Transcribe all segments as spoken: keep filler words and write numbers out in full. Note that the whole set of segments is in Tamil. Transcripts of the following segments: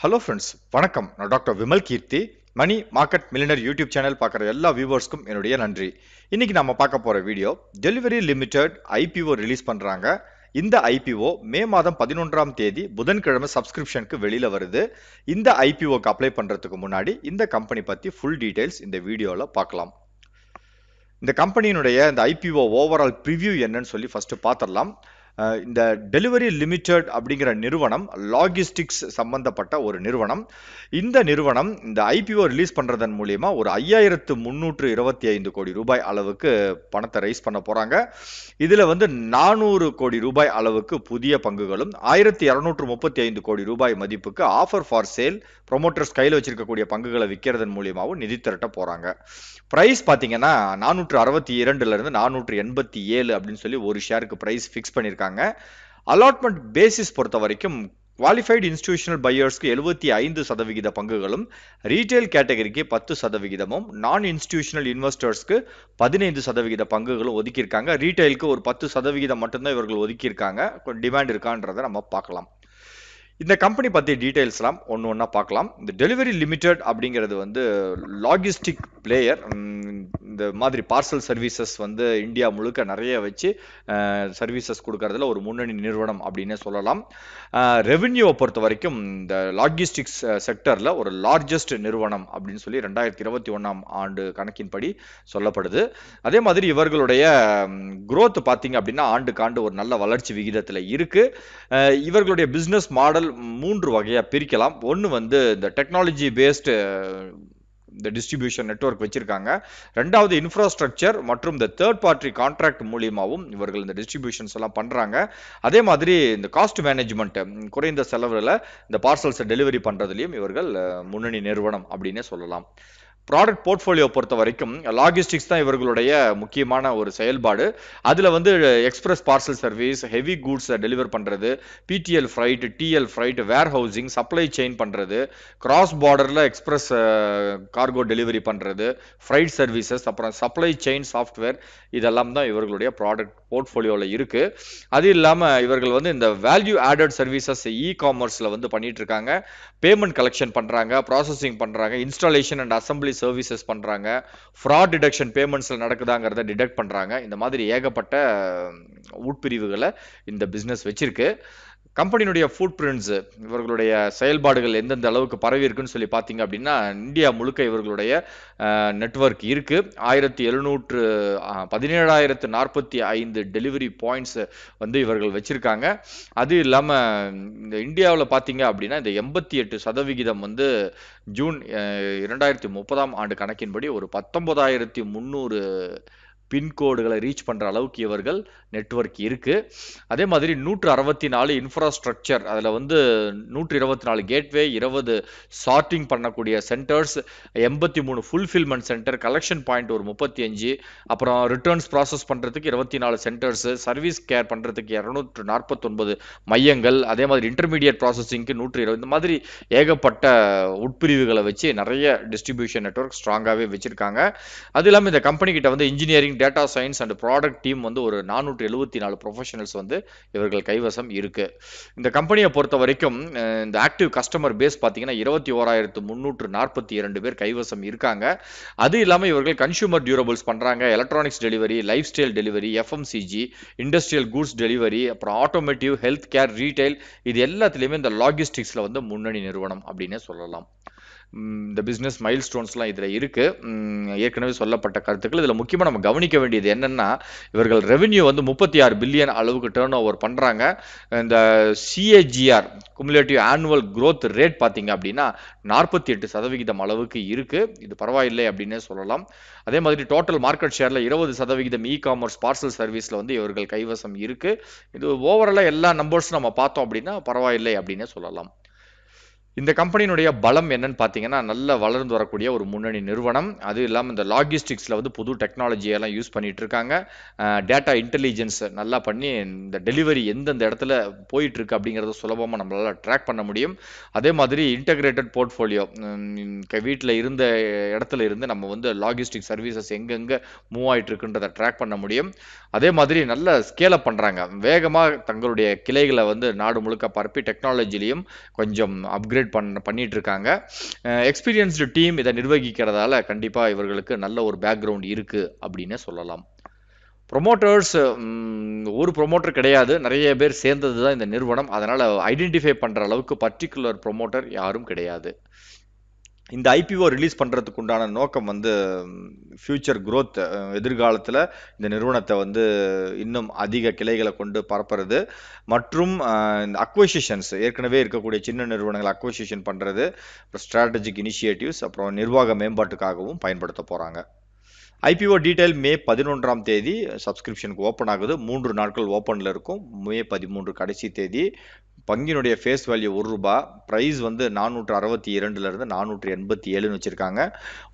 Hello friends, வணக்கம். நான் doctor Vimal Keerthi. Money market millionaire YouTube channel பார்க்குற எல்லா வியூவர்ஸ்க்கும் என்னுடைய நன்றி. இன்னைக்கு நாம பார்க்க போற video Delhivery limited IPO release பண்றாங்க. இந்த ஐபிஓ மே மாதம் பதினொன்றாம் தேதி புதன்கிழமை சப்ஸ்கிரிப்ஷனுக்கு வெளியில வருது. இந்த ஐபிஓக்கு அப்ளை பண்றதுக்கு முன்னாடி இந்த கம்பெனி பத்தி ஃபுல் டீடைல்ஸ் இந்த வீடியோல பார்க்கலாம். இந்த கம்பெனியினுடைய இந்த ஐபிஓ ஓவரால் ப்ரிவ்யூ என்னன்னு சொல்லி ஃபர்ஸ்ட் பார்த்தறலாம். இந்த டெலிவரி லிமிடெட் அப்படிங்கிற நிறுவனம் லாஜிஸ்டிக்ஸ் சம்பந்தப்பட்ட ஒரு நிறுவனம். இந்த நிறுவனம் இந்த ஐபிஓ ரிலீஸ் பண்ணுறதன் மூலயமா ஒரு ஐயாயிரத்து முந்நூற்று இருபத்தி ஐந்து கோடி ரூபாய் அளவுக்கு பணத்தை ரைஸ் பண்ண போகிறாங்க. இதில் வந்து நானூறு கோடி ரூபாய் அளவுக்கு புதிய பங்குகளும் ஆயிரத்தி இரநூற்று முப்பத்தி ஐந்து கோடி ரூபாய் மதிப்புக்கு ஆஃபர் ஃபார் சேல் ப்ரொமோட்டர்ஸ் கையில் வச்சிருக்கக்கூடிய பங்குகளை விற்கிறதன் மூலியமாகவும் நிதி திரட்ட போகிறாங்க. ப்ரைஸ் பார்த்தீங்கன்னா நானூற்று அறுபத்தி இரண்டுலேருந்து நானூற்று எண்பத்தி ஏழு அப்படின்னு சொல்லி ஒரு ஷேருக்கு ப்ரைஸ் ஃபிக்ஸ் பண்ணியிருக்காங்க. அலாட்மெண்ட் பேசிஸ் பொறுத்த வரைக்கும் குவாலிஃபைடு இன்ஸ்டிடியூஷனல் பையர்ஸ்க்கு எழுபத்தி ஐந்து சதவிகித பங்குகளும், ரீட்டைல் கேட்டகரிக்கு பத்து சதவிகிதமும், நான் இன்ஸ்டிடியூஷனல் இன்வெஸ்டர்ஸ்க்கு பதினைந்து சதவிகித பங்குகளும் ஒதுக்கியிருக்காங்க. ரீட்டைலுக்கு ஒரு பத்து சதவிகிதம் மட்டும்தான் இவர்கள் ஒதுக்கியிருக்காங்க. டிமாண்ட் இருக்கான்றதை நம்ம பார்க்கலாம். இந்த கம்பெனி பற்றி டீட்டெயில்ஸ்லாம் ஒன்று ஒன்றா பார்க்கலாம். இந்த டெலிவரி லிமிடெட் அப்படிங்கிறது வந்து லாஜிஸ்டிக் பிளேயர். இந்த மாதிரி பார்சல் சர்வீசஸ் வந்து இந்தியா முழுக்க நிறைய வச்சு சர்வீசஸ் கொடுக்கறதுல ஒரு முன்னணி நிறுவனம் அப்படின்னே சொல்லலாம். ரெவென்யூவை பொறுத்த வரைக்கும் இந்த லாஜிஸ்டிக்ஸ் செக்டரில் ஒரு லார்ஜஸ்ட் நிறுவனம் அப்படின்னு சொல்லி ரெண்டாயிரத்தி இருபத்தி ஒன்றாம் ஆண்டு கணக்கின்படி சொல்லப்படுது. அதே மாதிரி இவர்களுடைய குரோத் பார்த்தீங்க அப்படின்னா ஆண்டுக்காண்டு ஒரு நல்ல வளர்ச்சி விகிதத்தில் இருக்குது. இவர்களுடைய பிஸ்னஸ் மாடல் மூன்று வகையா பிரிக்கலாம். ஒன்று வந்து இந்த டெக்னாலஜி பேஸ்டு இந்த டிஸ்ட்ரிபியூஷன் நெட்வொர்க் வச்சிருக்காங்க. ரெண்டாவது இன்ஃப்ராஸ்ட்ரக்சர் மற்றும் இந்த தேர்ட் பார்ட்டி கான்ட்ராக்ட் மூலியமாகவும் இவர்கள் இந்த டிஸ்ட்ரிபியூஷன்ஸ் எல்லாம் பண்ணுறாங்க. அதே மாதிரி இந்த காஸ்ட் மேனேஜ்மெண்ட் குறைந்த செலவில் இந்த பார்சல்ஸை டெலிவரி பண்ணுறதுலையும் இவர்கள் முன்னணி நிறுவனம் அப்படின்னே சொல்லலாம். ப்ராடக்ட் போர்ட்ஃபோலியோ பொறுத்த வரைக்கும் லாஜிஸ்டிக்ஸ் தான் இவர்களுடைய முக்கியமான ஒரு செயல்பாடு. அதில் வந்து எக்ஸ்பிரஸ் பார்சல் சர்வீஸ், ஹெவி கூட்ஸை டெலிவர் பண்ணுறது, PTL freight, TL freight, warehousing, supply chain பண்ணுறது, கிராஸ் பார்டரில் எக்ஸ்பிரஸ் கார்கோ டெலிவரி பண்ணுறது, ஃப்ரைட் சர்வீசஸ், அப்புறம் சப்ளை செயின் சாஃப்ட்வேர், இதெல்லாம் தான் இவர்களுடைய ப்ராடக்ட் போர்ட்ஃபோலியோவில் இருக்குது. அது இல்லாமல் இவர்கள் வந்து இந்த வேல்யூ ஆடட் சர்வீசஸ் இ காமர்ஸில் வந்து பண்ணிகிட்ருக்காங்க. பேமெண்ட் கலெக்ஷன் பண்ணுறாங்க, ப்ராசஸிங் பண்ணுறாங்க, இன்ஸ்டாலேஷன் அண்ட் அசம்பிளி சர்வீசஸ் பண்றாங்க, ஃப்ராட் டிடெக்ஷன் பேமெண்ட்ஸ்ல நடக்குதாங்கறத டிடெக்ட் பண்றாங்க. இந்த மாதிரி ஏகப்பட்ட உட்பிரிவுகளை இந்த பிசினஸ் வச்சிருக்கு. கம்பெனியுடைய ஃபுட் பிரிண்ட்ஸ், இவர்களுடைய செயல்பாடுகள் எந்தெந்த அளவுக்கு பரவி இருக்குன்னு சொல்லி பார்த்தீங்க அப்படின்னா இந்தியா முழுக்க இவர்களுடைய நெட்வொர்க் இருக்குது. ஆயிரத்தி எழுநூற்று பதினேழாயிரத்து நாற்பத்தி ஐந்து டெலிவரி பாயிண்ட்ஸ் வந்து இவர்கள் வச்சுருக்காங்க. அது இல்லாமல் இந்த இந்தியாவில் பார்த்தீங்க அப்படின்னா இந்த எண்பத்தி எட்டு சதவிகிதம் வந்து ஜூன் இரண்டாயிரத்தி முப்பதாம் ஆண்டு கணக்கின்படி ஒரு பத்தொன்பதாயிரத்தி முந்நூறு பின்கோடுகளை ரீச் பண்ணுற அளவுக்கு இவர்கள் நெட்வொர்க் இருக்குது. அதே மாதிரி நூற்று அறுபத்தி நாலு இன்ஃப்ராஸ்ட்ரக்சர், அதில் வந்து நூற்று இருபத்தி நாலு கேட்வே, இருபது சார்ட்டிங் பண்ணக்கூடிய சென்டர்ஸ், எண்பத்தி மூணு ஃபுல்ஃபில்மெண்ட் சென்டர், கலெக்ஷன் பாயிண்ட் ஒரு முப்பத்தி அஞ்சு, அப்புறம் ரிட்டர்ன்ஸ் ப்ராசஸ் பண்ணுறதுக்கு இருபத்தி நாலு சென்டர்ஸு, சர்வீஸ் கேர் பண்ணுறதுக்கு இரநூற்று நாற்பத்தொன்பது மையங்கள், அதே மாதிரி இன்டர்மீடியட் ப்ராசஸிங்க்கு நூற்று இருபது, இந்த மாதிரி ஏகப்பட்ட உட்பிரிவுகளை வச்சு நிறைய டிஸ்ட்ரிபியூஷன் நெட்வொர்க் ஸ்ட்ராங்காகவே வச்சுருக்காங்க. அது இல்லாமல் இந்த கம்பெனிக்கிட்ட வந்து engineering, data science and product team வந்து ஒரு நானூற்று எழுபத்தி நாலு ப்ரொஃபஷனல்ஸ் வந்து இவர்கள் கைவசம் இருக்கு. இந்த கம்பெனியை பொறுத்த வரைக்கும் இந்த ஆக்டிவ் கஸ்டமர் பேஸ் பார்த்தீங்கன்னா இருபத்தி ஓராயிரத்து முன்னூற்று நாற்பத்தி இரண்டு பேர் கைவசம் இருக்காங்க. அது இல்லாமல் இவர்கள் கன்சூமர் டியூரபிள்ஸ் பண்றாங்க, electronics delivery, lifestyle delivery, FMCG, industrial goods delivery, அப்புறம் ஆட்டோமேட்டிவ், ஹெல்த் கேர், ரீட்டைல், இது எல்லாத்துலேயுமே இந்த லாஜிஸ்டிக்ஸ்ல வந்து முன்னணி நிறுவனம் அப்படின்னு சொல்லலாம். இந்த பிஸ்னஸ் மைல் ஸ்டோன்ஸ்லாம் இதில் இருக்குது. ஏற்கனவே சொல்லப்பட்ட கருத்துக்கள். இதில் முக்கியமாக நம்ம கவனிக்க வேண்டியது என்னென்னா இவர்கள் ரெவென்யூ வந்து முப்பத்தி ஆறு பில்லியன் அளவுக்கு டேர்ன் ஓவர் பண்ணுறாங்க. இந்த CAGR cumulative annual growth rate பார்த்தீங்க அப்படின்னா நாற்பத்தி எட்டு சதவிகிதம் அளவுக்கு இருக்குது. இது பரவாயில்லை அப்படின்னே சொல்லலாம். அதே மாதிரி டோட்டல் மார்க்கெட் ஷேரில் இருபது சதவிகிதம் இ காமர்ஸ் பார்சல் சர்வீஸில் வந்து இவர்கள் கைவசம் இருக்குது. இது ஓவராலாக எல்லா நம்பர்ஸும் நம்ம பார்த்தோம் அப்படின்னா பரவாயில்லை அப்படின்னே சொல்லலாம். இந்த கம்பெனியினுடைய பலம் என்னன்னு பார்த்தீங்கன்னா நல்லா வளர்ந்து வரக்கூடிய ஒரு முன்னணி நிறுவனம். அது இல்லாமல் இந்த லாஜிஸ்டிக்ஸில் வந்து புது டெக்னாலஜியெல்லாம் யூஸ் பண்ணிகிட்டு இருக்காங்க. டேட்டா இன்டெலிஜென்ஸ் நல்லா பண்ணி இந்த டெலிவரி எந்தெந்த இடத்துல போயிட்டுருக்கு அப்படிங்கிறத சுலபமாக நம்மளால் ட்ராக் பண்ண முடியும். அதே மாதிரி இன்டெகிரேட்டட் போர்ட்ஃபோலியோ, வீட்டில் இருந்த இடத்துல இருந்து நம்ம வந்து லாஜிஸ்டிக் சர்வீசஸ் எங்கெங்கே மூவ் ஆகிட்டுருக்குன்றதை ட்ராக் பண்ண முடியும். அதே மாதிரி நல்லா ஸ்கேலப் பண்ணுறாங்க, வேகமாக தங்களுடைய கிளைகளை வந்து நாடு முழுக்க பரப்பி டெக்னாலஜிலையும் கொஞ்சம் அப்கிரேட் ஜென்ரேட் பண்ண பண்ணிட்டு இருக்காங்க. எக்ஸ்பீரியன்ஸ்டு டீம் இதை நிர்வகிக்கிறதால கண்டிப்பாக இவர்களுக்கு நல்ல ஒரு பேக்ரவுண்ட் இருக்குது அப்படின்னு சொல்லலாம். ப்ரொமோட்டர்ஸ் ஒரு ப்ரொமோட்டர் கிடையாது, நிறைய பேர் சேர்ந்தது தான் இந்த நிறுவனம். அதனால் ஐடென்டிஃபை பண்ணுற அளவுக்கு பர்டிகுலர் ப்ரொமோட்டர் யாரும் கிடையாது. இந்த ஐபிஓ ரிலீஸ் பண்ணுறதுக்கு உண்டான நோக்கம் வந்து ஃப்யூச்சர் க்ரோத், எதிர்காலத்தில் இந்த நிறுவனத்தை வந்து இன்னும் அதிக கிளைகளை கொண்டு பரப்புறது மற்றும் இந்த அக்வைசிஷன்ஸ், ஏற்கனவே இருக்கக்கூடிய சின்ன நிறுவனங்களை அக்வைசிஷன் பண்ணுறது, அப்புறம் ஸ்ட்ராட்டஜிக் இனிஷியேட்டிவ்ஸ், அப்புறம் நிர்வாக மேம்பாட்டுக்காகவும் பயன்படுத்த போகிறாங்க. ஐபிஓ டீட்டெயில் மே பதினொன்றாம் தேதி சப்ஸ்கிரிப்ஷனுக்கு ஓப்பன் ஆகுது. மூன்று நாட்கள் ஓப்பனில் இருக்கும். மே பதிமூன்று கடைசி தேதி. பங்கினுடைய ஃபேஸ் வேல்யூ ஒரு ரூபாய். ப்ரைஸ் வந்து நானூற்று அறுபத்தி இரண்டுலேருந்து நானூற்று எண்பத்தி ஏழுன்னு வச்சுருக்காங்க.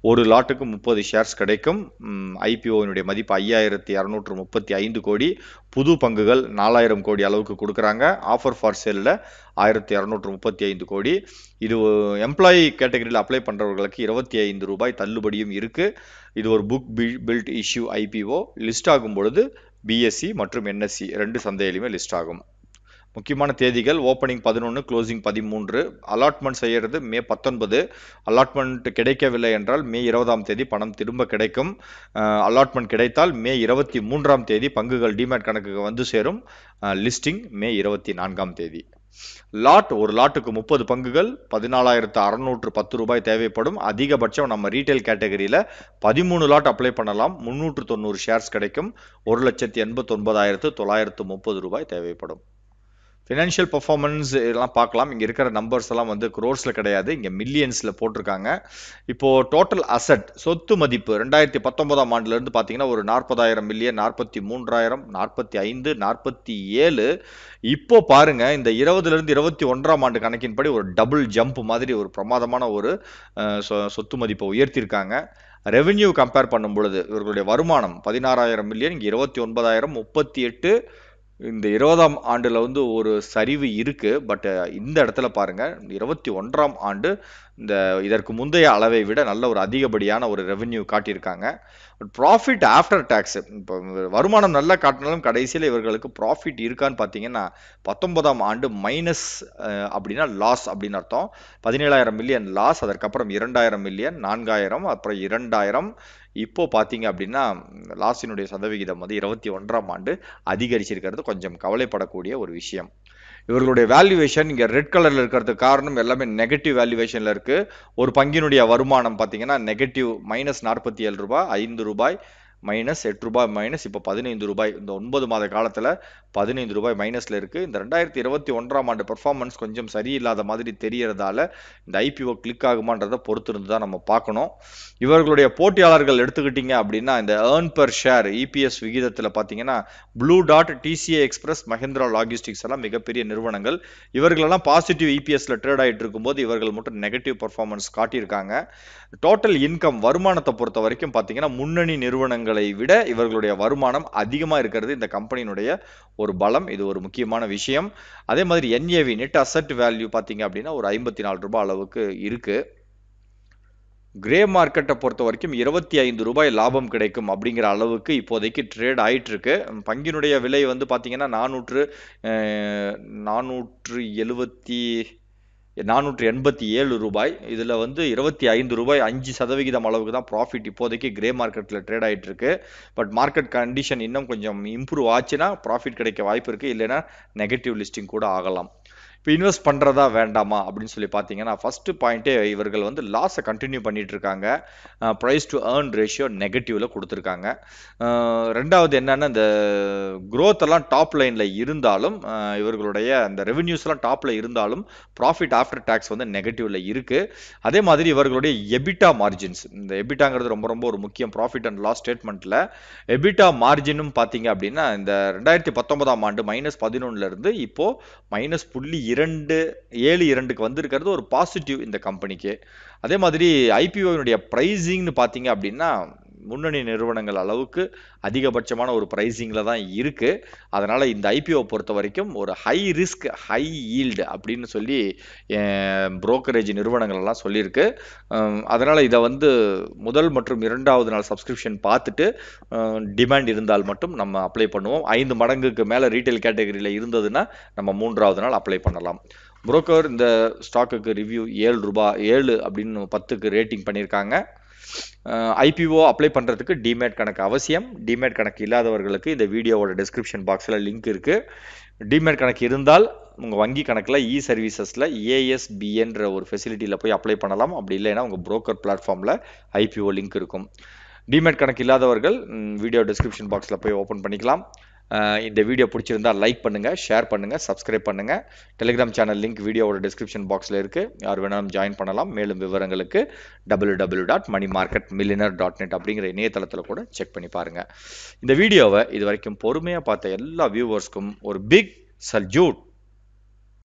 ஒரு லாட்டுக்கு முப்பது ஷேர்ஸ் கிடைக்கும். ஐபிஓனுடைய மதிப்பு ஐயாயிரத்தி இரநூற்று முப்பத்தி ஐந்து கோடி. புது பங்குகள் நாலாயிரம் கோடி அளவுக்கு கொடுக்குறாங்க. ஆஃபர் ஃபார் சேலில் ஆயிரத்தி இரநூற்று முப்பத்தி ஐந்து கோடி. இது எம்ப்ளாயி கேட்டகரியில் அப்ளை பண்ணுறவர்களுக்கு இருபத்தி ஐந்து ரூபாய் தள்ளுபடியும் இருக்குது. இது ஒரு book build issue IPO. List ஆகும் பொழுது பிஎஸ்சி மற்றும் என்எஸ்சி ரெண்டு சந்தையிலுமே லிஸ்ட் ஆகும். முக்கியமான தேதிகள்: ஓப்பனிங் பதினொன்று, க்ளோசிங் பதிமூன்று. அலாட்மெண்ட் செய்கிறது மே பத்தொன்பது. அலாட்மெண்ட் கிடைக்கவில்லை என்றால் மே இருபதாம் தேதி பணம் திரும்ப கிடைக்கும். அலாட்மெண்ட் கிடைத்தால் மே இருபத்தி மூன்றாம் தேதி பங்குகள் டிமேட் கணக்குக்கு வந்து சேரும். லிஸ்டிங் மே இருபத்தி நான்காம் தேதி. லாட் ஒரு லாட்டுக்கு முப்பது பங்குகள், பதினாலாயிரத்து அறுநூற்று பத்து ரூபாய் தேவைப்படும். அதிகபட்சம் நம்ம ரீட்டைல் கேட்டகரியில் பதிமூணு லாட் அப்ளை பண்ணலாம். முன்னூற்று தொண்ணூறு ஷேர்ஸ் கிடைக்கும். ஒரு லட்சத்தி எண்பத்தி ஒன்பதாயிரத்து தொள்ளாயிரத்து முப்பது ரூபாய் தேவைப்படும். ஃபினான்ஷியல் பர்ஃபார்மன்ஸ் இதெல்லாம் பார்க்கலாம். இங்கே இருக்கிற நம்பர்ஸ் எல்லாம் வந்து க்ரோர்ஸில் கிடையாது, இங்கே மில்லியன்ஸில் போட்டிருக்காங்க. இப்போது டோட்டல் அசட், சொத்து மதிப்பு ரெண்டாயிரத்தி பத்தொன்பதாம் ஆண்டுலேருந்து பார்த்தீங்கன்னா ஒரு நாற்பதாயிரம் மில்லியன், நாற்பத்தி மூன்றாயிரம், நாற்பத்தி ஐந்து, நாற்பத்தி ஏழு. இப்போது பாருங்கள், இந்த இருபதுலேருந்து இருபத்தி ஒன்றாம் ஆண்டு கணக்கின்படி ஒரு டபுள் ஜம்ப் மாதிரி ஒரு பிரமாதமான ஒரு சொத்து மதிப்பை உயர்த்தியிருக்காங்க. ரெவென்யூ கம்பேர் பண்ணும் பொழுது இவர்களுடைய வருமானம் பதினாறாயிரம் மில்லியன், இங்கே இருபத்தி ஒன்பதாயிரம், முப்பத்தி எட்டு. இந்த இருபதாம் ஆண்டில் வந்து ஒரு சரிவு இருக்குது. பட் இந்த இடத்துல பாருங்கள், இருபத்தி ஒன்றாம் ஆண்டு இந்த இதற்கு முந்தைய அளவை விட நல்ல ஒரு அதிகப்படியான ஒரு ரெவென்யூ காட்டியிருக்காங்க. ப்ராஃபிட் ஆஃப்டர் டேக்ஸ், இப்போ வருமானம் நல்லா காட்டினாலும் கடைசியில் இவர்களுக்கு ப்ராஃபிட் இருக்கான்னு பார்த்தீங்கன்னா பத்தொன்பதாம் ஆண்டு மைனஸ் அப்படின்னா லாஸ் அப்படின்னு அர்த்தம். பதினேழாயிரம் மில்லியன் லாஸ், அதற்கப்புறம் இரண்டாயிரம் மில்லியன், நான்காயிரம், அப்புறம் இரண்டாயிரம். இப்போது பார்த்தீங்க அப்படின்னா லாஸினுடைய சதவிகிதம் வந்து இருபத்தி ஒன்றாம் ஆண்டு அதிகரிச்சிருக்கிறது கொஞ்சம் கவலைப்படக்கூடிய ஒரு விஷயம். இவர்களுடைய வேல்யூவேஷன் இங்கே ரெட் கலரில் இருக்கிறதுக்கு காரணம் எல்லாமே நெகட்டிவ் வேல்யூவேஷனில் இருக்குது. ஒரு பங்கினுடைய வருமானம் பார்த்தீங்கன்னா நெகட்டிவ் மைனஸ் நாற்பத்தி ஏழு ரூபாய், ஐந்து ரூபாய் மைனஸ், எட்டு ரூபாய் மைனஸ், இப்போ பதினைந்து ரூபாய். இந்த ஒன்பது மாத காலத்தில் பதினைந்து ரூபாய் மைனஸில் இருக்குது. இந்த ரெண்டாயிரத்தி இருபத்தி ஒன்றாம் ஆண்டு பர்ஃபார்மன்ஸ் கொஞ்சம் சரியில்லாத மாதிரி தெரியறதால இந்த ஐபிஓ கிளிக் ஆகுமான்றதை பொறுத்திருந்து தான் நம்ம பார்க்கணும். இவர்களுடைய போட்டியாளர்கள் எடுத்துக்கிட்டிங்க அப்படின்னா இந்த ஏர்ன் பெர் ஷேர் இபிஎஸ் விகிதத்தில் பார்த்தீங்கன்னா ப்ளூ டாட், டிசிஏ எக்ஸ்பிரஸ், மஹிந்திரா லாஜிஸ்டிக்ஸ் எல்லாம் மிகப்பெரிய நிறுவனங்கள். இவர்களெல்லாம் பாசிட்டிவ் இபிஎஸ்ல ட்ரேட் ஆகிட்டு இருக்கும்போது இவர்கள் மட்டும் நெகட்டிவ் பர்ஃபார்மன்ஸ் காட்டியிருக்காங்க. டோட்டல் இன்கம், வருமானத்தை பொறுத்த வரைக்கும் பார்த்தீங்கன்னா முன்னணி நிறுவனங்கள் விட இவர்களுடைய வருமானம் அதிகமா இருக்கிறது இந்த கம்பெனியினுடைய ஒரு பலம். இது ஒரு முக்கியமான விஷயம். அதே மாதிரி என்ஏவி, நெட் அசெட் வேல்யூ பாத்தீங்க அப்படின்னா ஒரு ஐம்பத்தி நாலு ரூபாய் அளவுக்கு இருக்கு. கிரே மார்க்கெட்டை பொறுத்த வரைக்கும் இருபத்தி ஐந்து ரூபாய் லாபம் கிடைக்கும் அப்படிங்கிற அளவுக்கு இப்போதைக்கு ட்ரேட் ஆகிட்டுருக்கு. பங்கினுடைய விலை வந்து பார்த்தீங்கன்னா நானூற்று நானூற்று எழுபத்தி நானூற்று எண்பத்தி ஏழு ரூபாய். இதில் வந்து இருபத்தி ஐந்து ரூபாய் அஞ்சு சதவிகிதம் அளவுக்கு தான் ப்ராஃபிட் இப்போதைக்கு கிரே மார்க்கெட்டில் ட்ரேட் ஆகிட்டுருக்கு. பட் மார்க்கெட் கண்டிஷன் இன்னும் கொஞ்சம் இம்ப்ரூவ் ஆச்சுன்னா ப்ராஃபிட் கிடைக்க வாய்ப்பு இருக்குது, இல்லைன்னா நெகட்டிவ் லிஸ்டிங் கூட ஆகலாம். இப்போ இன்வெஸ்ட் பண்ணுறதா வேண்டாமா அப்படின்னு சொல்லி பார்த்தீங்கன்னா ஃபஸ்ட்டு பாயிண்ட்டே இவர்கள் வந்து லாஸை கண்டினியூ பண்ணிட்டு இருக்காங்க. ப்ரைஸ் டு ஏர்ன் ரேஷியோ நெகட்டிவில் கொடுத்துருக்காங்க. ரெண்டாவது என்னென்னா இந்த க்ரோத்தெல்லாம் டாப் லைனில் இருந்தாலும் இவர்களுடைய அந்த ரெவென்யூஸ்லாம் டாப்பில் இருந்தாலும் ப்ராஃபிட் ஆஃப்டர் டேக்ஸ் வந்து நெகட்டிவில் இருக்குது. அதே மாதிரி இவர்களுடைய எபிட்டா மார்ஜின்ஸ், இந்த எபிட்டாங்கிறது ரொம்ப ரொம்ப ஒரு முக்கியம் ப்ராஃபிட் அண்ட் லாஸ் ஸ்டேட்மெண்ட்டில். எபிட்டா மார்ஜினும் பார்த்தீங்க அப்படின்னா இந்த ரெண்டாயிரத்தி பத்தொன்பதாம் ஆண்டு மைனஸ் பதினொன்னுலேருந்து இப்போது மைனஸ் புள்ளி இரண்டு ஏழு இரண்டுக்கு வந்திருக்கிறது ஒரு பாசிட்டிவ் இந்த கம்பெனிக்கு. அதே மாதிரி ஐபிஓனுடைய ப்ரைஸிங்னு பார்த்தீங்க அப்படின்னா முன்னணி நிறுவனங்கள் அளவுக்கு அதிகபட்சமான ஒரு ப்ரைஸிங்கில் தான் இருக்குது. அதனால் இந்த ஐபிஓ பொறுத்த வரைக்கும் ஒரு ஹை ரிஸ்க் ஹை ஈல்டு அப்படின்னு சொல்லி புரோக்கரேஜ் நிறுவனங்கள்லாம் சொல்லியிருக்கு. அதனால் இதை வந்து முதல் மற்றும் இரண்டாவது நாள் சப்ஸ்கிரிப்ஷன் பார்த்துட்டு டிமாண்ட் இருந்தால் மட்டும் நம்ம அப்ளை பண்ணுவோம். ஐந்து மடங்குக்கு மேலே ரீட்டைல் கேட்டகரியில் இருந்ததுன்னா நம்ம மூன்றாவது நாள் அப்ளை பண்ணலாம். broker in the stock review seven rupees seven ten rating panirukanga. Uh, I P O apply பண்றதுக்கு demat கணக்கு அவசியம். demat கணக்கு இல்லாதவர்களுக்கு இந்த வீடியோவோட description boxல லிங்க் இருக்கு. demat கணக்கு இருந்தால் உங்க வங்கி கணக்குல e-servicesல A S B என்ற ஒரு ஃபெசிலிட்டில போய் apply பண்ணலாம். அப்படி இல்லனா உங்க broker platformல I P O லிங்க் இருக்கும். demat கணக்கு இல்லாதவர்கள் வீடியோ description boxல போய் open பண்ணிக்கலாம். இந்த வீடியோ பிடிச்சிருந்தா லைக் பண்ணுங்க, ஷேர் பண்ணுங்க, Subscribe பண்ணுங்க. Telegram channel link வீடியோவோட description boxல இருக்கு. யார் வேணாலும் join பண்ணலாம். மேலும் விவரங்களுக்கு w w w dot money market millionaire dot net அப்படிங்கற இணையதளத்துல கூட செக் பண்ணி பாருங்க. இந்த வீடியோவை இதுவரைக்கும் பொறுமையா பார்த்த எல்லா வியூவர்ஸ்க்கும் ஒரு big salute.